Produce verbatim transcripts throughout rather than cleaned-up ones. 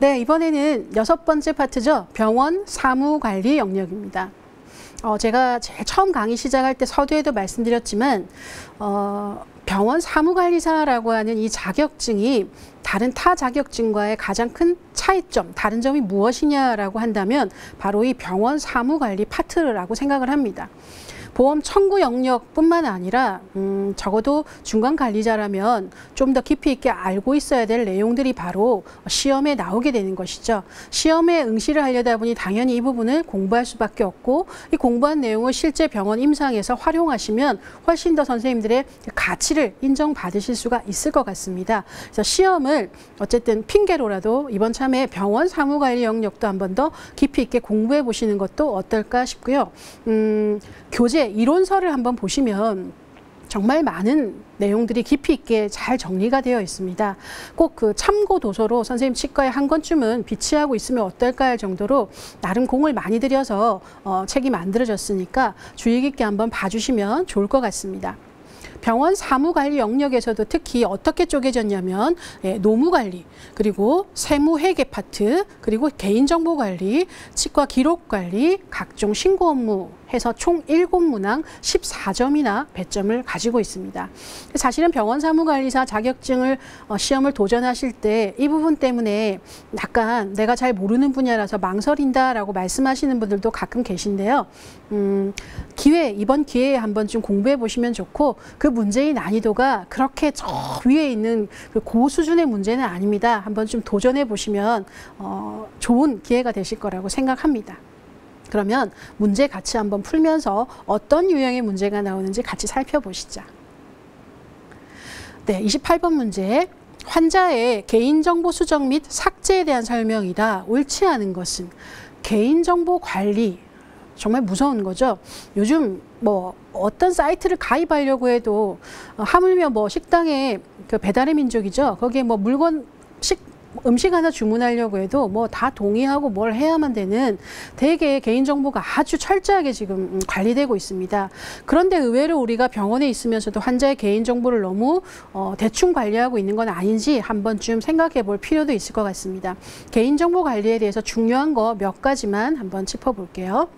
네, 이번에는 여섯 번째 파트죠. 병원 사무관리 영역입니다. 어, 제가 제일 처음 강의 시작할 때 서두에도 말씀드렸지만 어, 병원 사무관리사라고 하는 이 자격증이 다른 타 자격증과의 가장 큰 차이점, 다른 점이 무엇이냐라고 한다면 바로 이 병원 사무관리 파트라고 생각을 합니다. 보험 청구 영역뿐만 아니라 음, 적어도 중간 관리자라면 좀 더 깊이 있게 알고 있어야 될 내용들이 바로 시험에 나오게 되는 것이죠. 시험에 응시를 하려다 보니 당연히 이 부분을 공부할 수밖에 없고 이 공부한 내용을 실제 병원 임상에서 활용하시면 훨씬 더 선생님들의 가치를 인정받으실 수가 있을 것 같습니다. 그래서 시험을 어쨌든 핑계로라도 이번 참에 병원 사무관리 영역도 한 번 더 깊이 있게 공부해 보시는 것도 어떨까 싶고요. 음, 교재 이론서를 한번 보시면 정말 많은 내용들이 깊이 있게 잘 정리가 되어 있습니다. 꼭 그 참고 도서로 선생님 치과에 한 권쯤은 비치하고 있으면 어떨까 할 정도로 나름 공을 많이 들여서 어, 책이 만들어졌으니까 주의 깊게 한번 봐주시면 좋을 것 같습니다. 병원 사무관리 영역에서도 특히 어떻게 쪼개졌냐면 노무관리, 그리고 세무회계 파트, 그리고 개인정보관리, 치과기록관리, 각종 신고 업무 해서 총 일곱 문항 십사 점이나 배점을 가지고 있습니다. 사실은 병원 사무관리사 자격증을 시험을 도전하실 때 이 부분 때문에 약간 내가 잘 모르는 분야라서 망설인다라고 말씀하시는 분들도 가끔 계신데요. 음, 기회, 이번 기회에 한번 좀 공부해 보시면 좋고 그 문제의 난이도가 그렇게 저 위에 있는 그 고 수준의 문제는 아닙니다. 한번 좀 도전해 보시면 어, 좋은 기회가 되실 거라고 생각합니다. 그러면 문제 같이 한번 풀면서 어떤 유형의 문제가 나오는지 같이 살펴보시죠. 네, 이십팔 번 문제. 환자의 개인정보 수정 및 삭제에 대한 설명이다. 옳지 않은 것은? 개인정보 관리. 정말 무서운 거죠. 요즘 뭐 어떤 사이트를 가입하려고 해도 하물며 뭐 식당에 그 배달의 민족이죠. 거기에 뭐 물건 식 음식 하나 주문하려고 해도 뭐 다 동의하고 뭘 해야만 되는 되게 개인정보가 아주 철저하게 지금 관리되고 있습니다. 그런데 의외로 우리가 병원에 있으면서도 환자의 개인정보를 너무 어, 대충 관리하고 있는 건 아닌지 한번쯤 생각해 볼 필요도 있을 것 같습니다. 개인정보 관리에 대해서 중요한 거 몇 가지만 한번 짚어볼게요.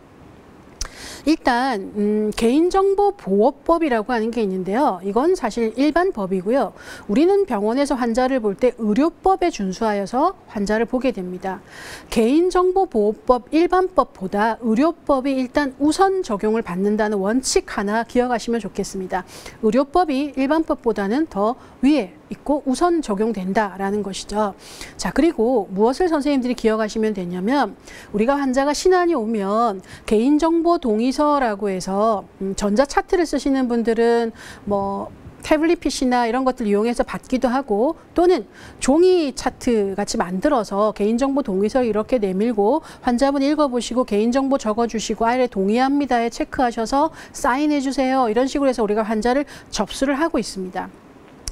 일단 음, 개인정보보호법이라고 하는 게 있는데요. 이건 사실 일반 법이고요. 우리는 병원에서 환자를 볼 때 의료법에 준수하여서 환자를 보게 됩니다. 개인정보보호법 일반법보다 의료법이 일단 우선 적용을 받는다는 원칙 하나 기억하시면 좋겠습니다. 의료법이 일반법보다는 더 위에 있고 우선 적용된다라는 것이죠. 자, 그리고 무엇을 선생님들이 기억하시면 되냐면 우리가 환자가 신안이 오면 개인정보 동의서라고 해서 음, 전자차트를 쓰시는 분들은 뭐 태블릿 피씨나 이런 것들 이용해서 받기도 하고 또는 종이 차트 같이 만들어서 개인정보 동의서 이렇게 내밀고 환자분 읽어보시고 개인정보 적어주시고 아래 동의합니다에 체크하셔서 사인해주세요. 이런 식으로 해서 우리가 환자를 접수를 하고 있습니다.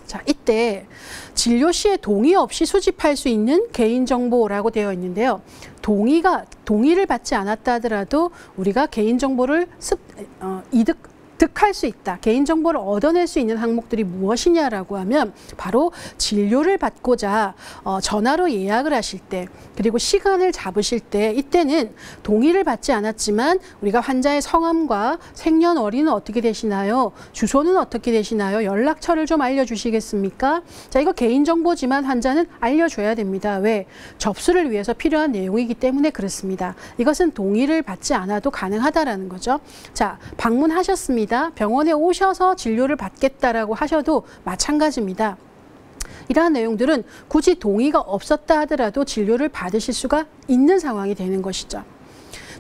자, 이때 진료 시에 동의 없이 수집할 수 있는 개인정보라고 되어 있는데요. 동의가, 동의를 받지 않았다 하더라도 우리가 개인정보를 습, 어, 이득, 득할 수 있다. 개인정보를 얻어낼 수 있는 항목들이 무엇이냐라고 하면 바로 진료를 받고자 어, 전화로 예약을 하실 때 그리고 시간을 잡으실 때 이때는 동의를 받지 않았지만 우리가 환자의 성함과 생년월일은 어떻게 되시나요? 주소는 어떻게 되시나요? 연락처를 좀 알려주시겠습니까? 자, 이거 개인정보지만 환자는 알려줘야 됩니다. 왜? 접수를 위해서 필요한 내용이기 때문에 그렇습니다. 이것은 동의를 받지 않아도 가능하다라는 거죠. 자, 방문하셨습니다. 병원에 오셔서 진료를 받겠다라고 하셔도 마찬가지입니다. 이러한 내용들은 굳이 동의가 없었다 하더라도 진료를 받으실 수가 있는 상황이 되는 것이죠.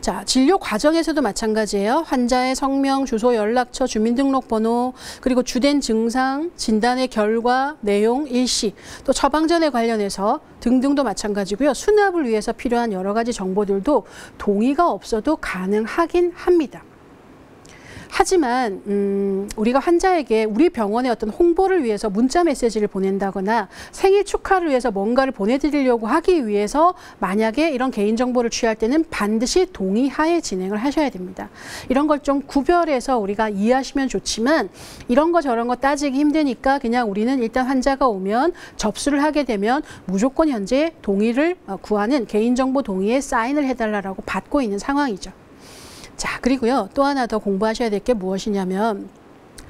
자, 진료 과정에서도 마찬가지예요. 환자의 성명, 주소, 연락처, 주민등록번호, 그리고 주된 증상, 진단의 결과, 내용, 일시, 또 처방전에 관련해서 등등도 마찬가지고요. 수납을 위해서 필요한 여러 가지 정보들도 동의가 없어도 가능하긴 합니다. 하지만 음, 우리가 환자에게 우리 병원의 어떤 홍보를 위해서 문자 메시지를 보낸다거나 생일 축하를 위해서 뭔가를 보내드리려고 하기 위해서 만약에 이런 개인정보를 취할 때는 반드시 동의하에 진행을 하셔야 됩니다. 이런 걸 좀 구별해서 우리가 이해하시면 좋지만 이런 거 저런 거 따지기 힘드니까 그냥 우리는 일단 환자가 오면 접수를 하게 되면 무조건 현재 동의를 구하는 개인정보 동의에 사인을 해달라고 받고 있는 상황이죠. 자, 그리고요, 또 하나 더 공부하셔야 될 게 무엇이냐면,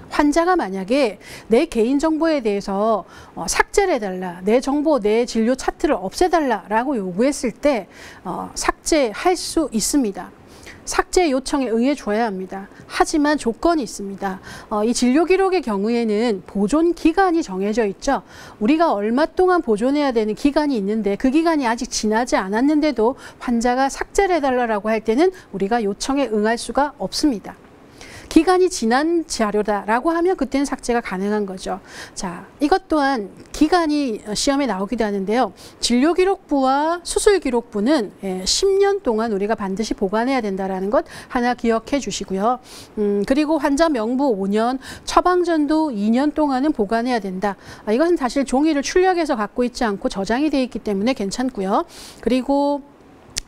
환자가 만약에 내 개인정보에 대해서 어, 삭제를 해달라, 내 정보, 내 진료 차트를 없애달라라고 요구했을 때 어, 삭제할 수 있습니다. 삭제 요청에 응해줘야 합니다. 하지만 조건이 있습니다. 어, 이 진료 기록의 경우에는 보존 기간이 정해져 있죠. 우리가 얼마 동안 보존해야 되는 기간이 있는데 그 기간이 아직 지나지 않았는데도 환자가 삭제를 해달라고 할 때는 우리가 요청에 응할 수가 없습니다. 기간이 지난 자료다라고 하면 그때는 삭제가 가능한 거죠. 자, 이것 또한 기간이 시험에 나오기도 하는데요. 진료기록부와 수술기록부는 십 년 동안 우리가 반드시 보관해야 된다는 것 하나 기억해 주시고요. 음, 그리고 환자 명부 오 년, 처방전도 이 년 동안은 보관해야 된다. 아, 이것은 사실 종이를 출력해서 갖고 있지 않고 저장이 돼 있기 때문에 괜찮고요. 그리고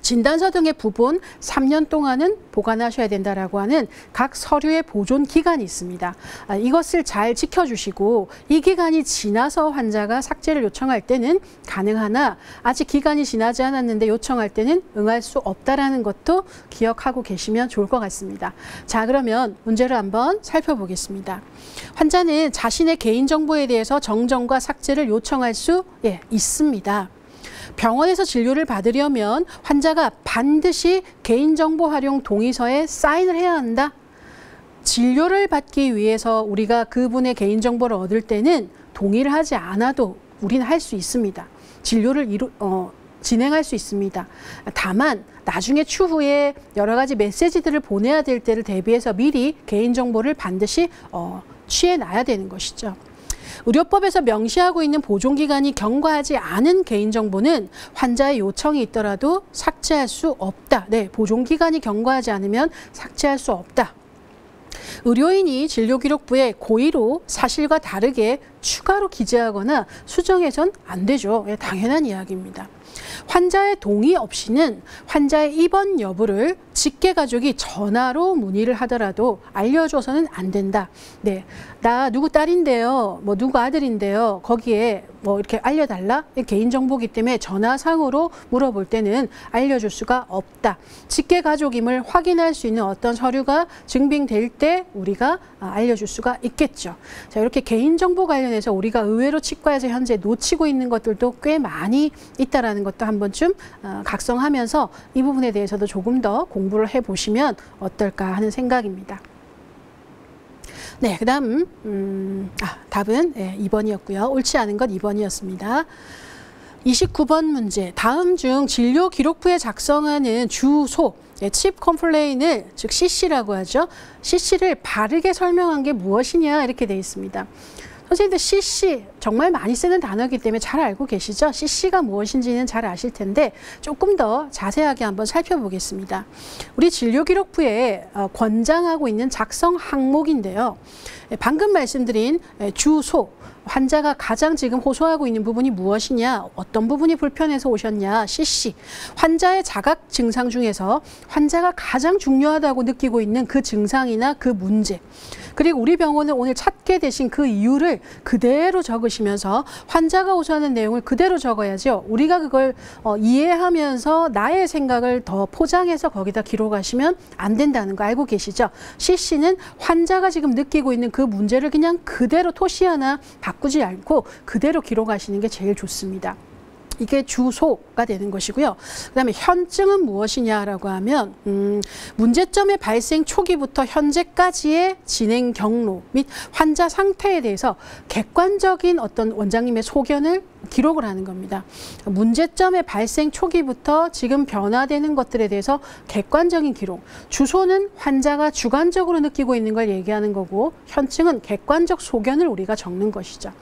진단서 등의 부분 삼 년 동안은 보관하셔야 된다라고 하는 각 서류의 보존 기간이 있습니다. 이것을 잘 지켜주시고 이 기간이 지나서 환자가 삭제를 요청할 때는 가능하나 아직 기간이 지나지 않았는데 요청할 때는 응할 수 없다라는 것도 기억하고 계시면 좋을 것 같습니다. 자, 그러면 문제를 한번 살펴보겠습니다. 환자는 자신의 개인정보에 대해서 정정과 삭제를 요청할 수 예, 있습니다. 병원에서 진료를 받으려면 환자가 반드시 개인정보 활용 동의서에 사인을 해야 한다. 진료를 받기 위해서 우리가 그분의 개인정보를 얻을 때는 동의를 하지 않아도 우리는 할 수 있습니다. 진료를 이루, 어, 진행할 수 있습니다. 다만 나중에 추후에 여러 가지 메시지들을 보내야 될 때를 대비해서 미리 개인정보를 반드시 어, 취해놔야 되는 것이죠. 의료법에서 명시하고 있는 보존기간이 경과하지 않은 개인정보는 환자의 요청이 있더라도 삭제할 수 없다. 네, 보존기간이 경과하지 않으면 삭제할 수 없다. 의료인이 진료기록부에 고의로 사실과 다르게 추가로 기재하거나 수정해선 안 되죠. 네, 당연한 이야기입니다. 환자의 동의 없이는 환자의 입원 여부를 직계가족이 전화로 문의를 하더라도 알려줘서는 안 된다. 네, 나 누구 딸인데요, 뭐 누구 아들인데요, 거기에 뭐 이렇게 알려달라? 개인정보기 때문에 전화상으로 물어볼 때는 알려줄 수가 없다. 직계가족임을 확인할 수 있는 어떤 서류가 증빙될 때 우리가 알려줄 수가 있겠죠. 자, 이렇게 개인정보 관련해서 우리가 의외로 치과에서 현재 놓치고 있는 것들도 꽤 많이 있다라는 것도 한 번쯤 각성하면서 이 부분에 대해서도 조금 더 공부를 해보시면 어떨까 하는 생각입니다. 네, 그 다음, 음, 아, 답은 네, 이 번이었고요. 옳지 않은 것 이 번이었습니다. 이십구 번 문제, 다음 중 진료 기록부에 작성하는 주소, 칩 컴플레인을, 즉 씨씨라고 하죠. 씨씨를 바르게 설명한 게 무엇이냐 이렇게 돼 있습니다. 선생님들 씨씨 정말 많이 쓰는 단어이기 때문에 잘 알고 계시죠? 씨씨가 무엇인지는 잘 아실 텐데 조금 더 자세하게 한번 살펴보겠습니다. 우리 진료기록부에 권장하고 있는 작성 항목인데요. 방금 말씀드린 주소, 환자가 가장 지금 호소하고 있는 부분이 무엇이냐, 어떤 부분이 불편해서 오셨냐, 씨씨. 환자의 자각 증상 중에서 환자가 가장 중요하다고 느끼고 있는 그 증상이나 그 문제, 그리고 우리 병원을 오늘 찾게 되신 그 이유를 그대로 적으시면서 환자가 호소하는 내용을 그대로 적어야죠. 우리가 그걸 어, 이해하면서 나의 생각을 더 포장해서 거기다 기록하시면 안 된다는 거 알고 계시죠? 씨씨는 환자가 지금 느끼고 있는 그 문제를 그냥 그대로 토시 하나 바꾸지 않고 그대로 기록하시는 게 제일 좋습니다. 이게 주소가 되는 것이고요. 그 다음에 현증은 무엇이냐라고 하면 음, 문제점의 발생 초기부터 현재까지의 진행 경로 및 환자 상태에 대해서 객관적인 어떤 원장님의 소견을 기록을 하는 겁니다. 문제점의 발생 초기부터 지금 변화되는 것들에 대해서 객관적인 기록. 주소는 환자가 주관적으로 느끼고 있는 걸 얘기하는 거고 현증은 객관적 소견을 우리가 적는 것이죠.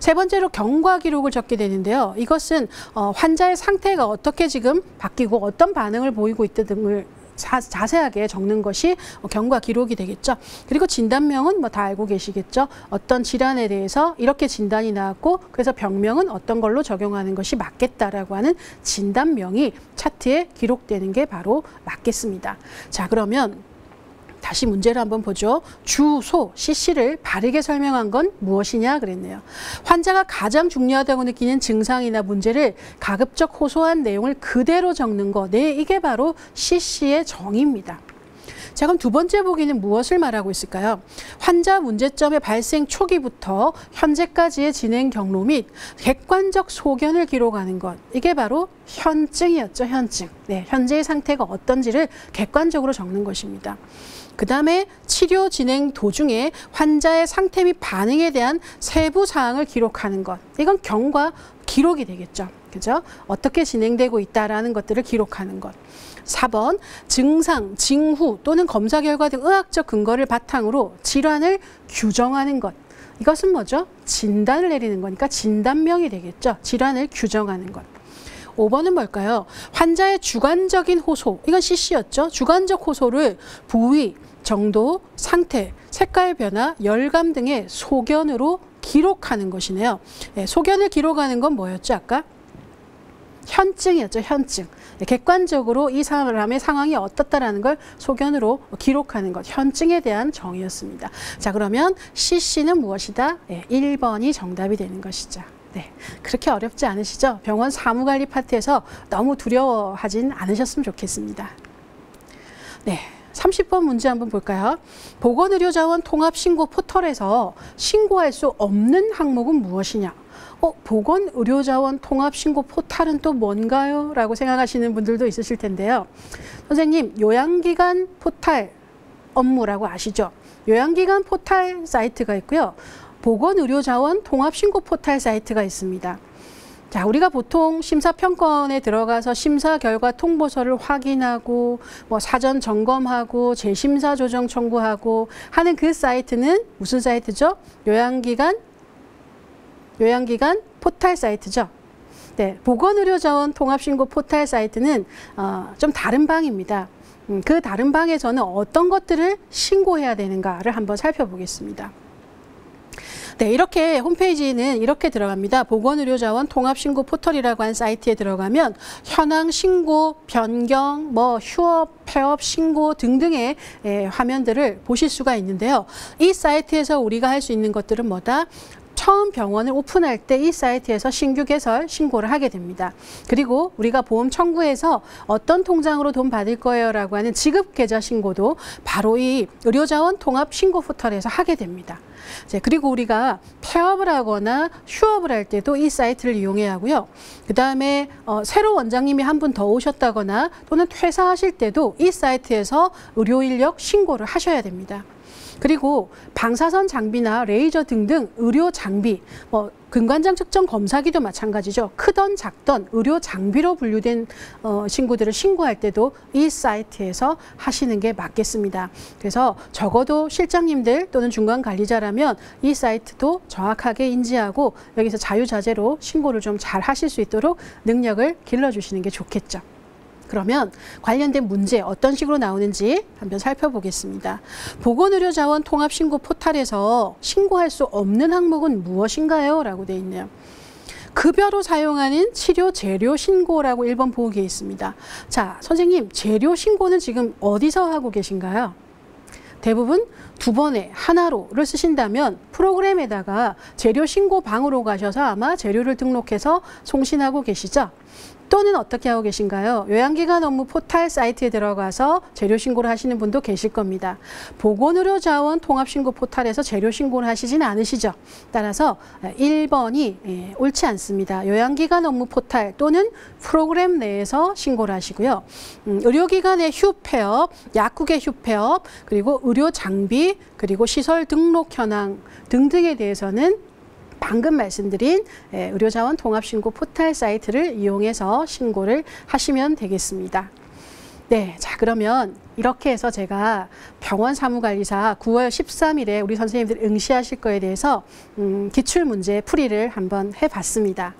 세 번째로 경과 기록을 적게 되는데요. 이것은 환자의 상태가 어떻게 지금 바뀌고 어떤 반응을 보이고 있다 등을 자, 자세하게 적는 것이 경과 기록이 되겠죠. 그리고 진단명은 뭐 다 알고 계시겠죠. 어떤 질환에 대해서 이렇게 진단이 나왔고 그래서 병명은 어떤 걸로 적용하는 것이 맞겠다라고 하는 진단명이 차트에 기록되는 게 바로 맞겠습니다. 자, 그러면 다시 문제를 한번 보죠. 주소, 씨씨를 바르게 설명한 건 무엇이냐 그랬네요. 환자가 가장 중요하다고 느끼는 증상이나 문제를 가급적 호소한 내용을 그대로 적는 거. 네, 이게 바로 씨씨의 정의입니다. 자, 그럼 두 번째 보기는 무엇을 말하고 있을까요? 환자 문제점의 발생 초기부터 현재까지의 진행 경로 및 객관적 소견을 기록하는 것. 이게 바로 현증이었죠, 현증. 네, 현재의 상태가 어떤지를 객관적으로 적는 것입니다. 그 다음에 치료 진행 도중에 환자의 상태 및 반응에 대한 세부 사항을 기록하는 것. 이건 경과 기록이 되겠죠. 그죠? 어떻게 진행되고 있다라는 것들을 기록하는 것. 사 번, 증상, 징후 또는 검사 결과 등 의학적 근거를 바탕으로 질환을 규정하는 것. 이것은 뭐죠? 진단을 내리는 거니까 진단명이 되겠죠. 질환을 규정하는 것. 오 번은 뭘까요? 환자의 주관적인 호소, 이건 씨씨였죠. 주관적 호소를 부위, 정도, 상태, 색깔 변화, 열감 등의 소견으로 기록하는 것이네요. 예, 소견을 기록하는 건 뭐였죠, 아까? 현증이었죠, 현증. 객관적으로 이 사람의 상황이 어떻다라는 걸 소견으로 기록하는 것, 현증에 대한 정의였습니다. 자, 그러면 씨씨는 무엇이다? 네, 일 번이 정답이 되는 것이죠. 네, 그렇게 어렵지 않으시죠? 병원 사무관리 파트에서 너무 두려워하진 않으셨으면 좋겠습니다. 네. 삼십 번 문제 한번 볼까요? 보건의료자원 통합신고 포털에서 신고할 수 없는 항목은 무엇이냐? 어, 보건의료자원 통합신고 포털은 또 뭔가요? 라고 생각하시는 분들도 있으실 텐데요. 선생님, 요양기관 포털 업무라고 아시죠? 요양기관 포털 사이트가 있고요. 보건의료자원 통합신고 포털 사이트가 있습니다. 자, 우리가 보통 심사평가원에 들어가서 심사 결과 통보서를 확인하고 뭐 사전 점검하고 재심사 조정 청구하고 하는 그 사이트는 무슨 사이트죠? 요양기관 요양기관 포털 사이트죠. 네, 보건의료자원 통합신고 포털 사이트는 어, 좀 다른 방입니다. 음, 그 다른 방에서는 어떤 것들을 신고해야 되는가를 한번 살펴보겠습니다. 네, 이렇게 홈페이지는 이렇게 들어갑니다. 보건의료자원 통합신고 포털이라고 한 사이트에 들어가면 현황 신고, 변경, 뭐 휴업, 폐업 신고 등등의 화면들을 보실 수가 있는데요. 이 사이트에서 우리가 할 수 있는 것들은 뭐다? 처음 병원을 오픈할 때 이 사이트에서 신규 개설 신고를 하게 됩니다. 그리고 우리가 보험 청구해서 어떤 통장으로 돈 받을 거예요 라고 하는 지급 계좌 신고도 바로 이 의료자원 통합 신고 포털에서 하게 됩니다. 그리고 우리가 폐업을 하거나 휴업을 할 때도 이 사이트를 이용해야 하고요. 그 다음에 새로 원장님이 한 분 더 오셨다거나 또는 퇴사하실 때도 이 사이트에서 의료인력 신고를 하셔야 됩니다. 그리고 방사선 장비나 레이저 등등 의료 장비, 뭐 근관장 측정 검사기도 마찬가지죠. 크던 작던 의료 장비로 분류된 어, 신고들을 신고할 때도 이 사이트에서 하시는 게 맞겠습니다. 그래서 적어도 실장님들 또는 중간 관리자라면 이 사이트도 정확하게 인지하고 여기서 자유자재로 신고를 좀 잘 하실 수 있도록 능력을 길러주시는 게 좋겠죠. 그러면 관련된 문제 어떤 식으로 나오는지 한번 살펴보겠습니다. 보건의료자원 통합신고 포털에서 신고할 수 없는 항목은 무엇인가요? 라고 되어 있네요. 급여로 사용하는 치료 재료 신고라고 일 번 보호기에 있습니다. 자, 선생님, 재료 신고는 지금 어디서 하고 계신가요? 대부분 두 번에 하나로를 쓰신다면 프로그램에다가 재료 신고 방으로 가셔서 아마 재료를 등록해서 송신하고 계시죠? 또는 어떻게 하고 계신가요? 요양기관 업무 포털 사이트에 들어가서 재료 신고를 하시는 분도 계실 겁니다. 보건의료자원 통합신고 포털에서 재료 신고를 하시진 않으시죠. 따라서 일 번이 옳지 않습니다. 요양기관 업무 포털 또는 프로그램 내에서 신고를 하시고요. 의료기관의 휴폐업, 약국의 휴폐업, 그리고 의료장비, 그리고 시설 등록 현황 등등에 대해서는 방금 말씀드린 의료자원 통합신고 포털 사이트를 이용해서 신고를 하시면 되겠습니다. 네, 자, 그러면 이렇게 해서 제가 병원사무관리사 구월 십삼일에 우리 선생님들 응시하실 거에 대해서 음, 기출문제 풀이를 한번 해봤습니다.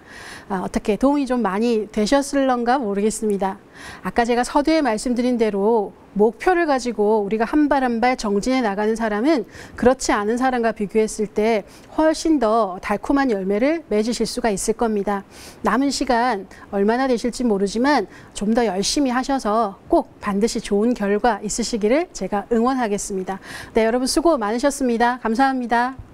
아, 어떻게 도움이 좀 많이 되셨을런가 모르겠습니다. 아까 제가 서두에 말씀드린 대로 목표를 가지고 우리가 한 발 한 발 정진해 나가는 사람은 그렇지 않은 사람과 비교했을 때 훨씬 더 달콤한 열매를 맺으실 수가 있을 겁니다. 남은 시간 얼마나 되실지 모르지만 좀 더 열심히 하셔서 꼭 반드시 좋은 결과 있으시기를 제가 응원하겠습니다. 네, 여러분 수고 많으셨습니다. 감사합니다.